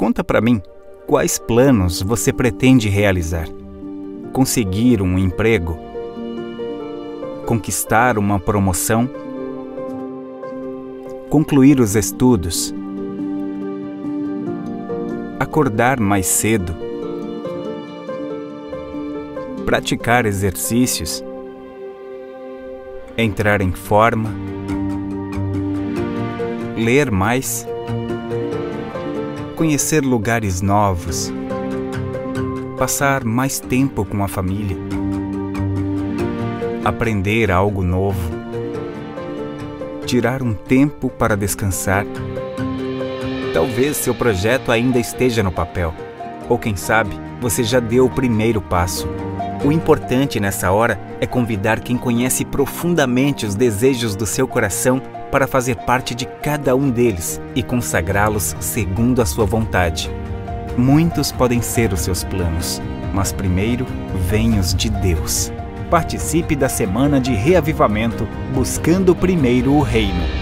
Conta para mim, quais planos você pretende realizar? Conseguir um emprego? Conquistar uma promoção? Concluir os estudos? Acordar mais cedo? Praticar exercícios? Entrar em forma? Ler mais? Conhecer lugares novos? Passar mais tempo com a família? Aprender algo novo? Tirar um tempo para descansar? Talvez seu projeto ainda esteja no papel, ou quem sabe, você já deu o primeiro passo. O importante nessa hora é convidar quem conhece profundamente os desejos do seu coração para fazer parte de cada um deles e consagrá-los segundo a sua vontade. Muitos podem ser os seus planos, mas primeiro vêm os de Deus. Participe da semana de reavivamento, buscando primeiro o Reino.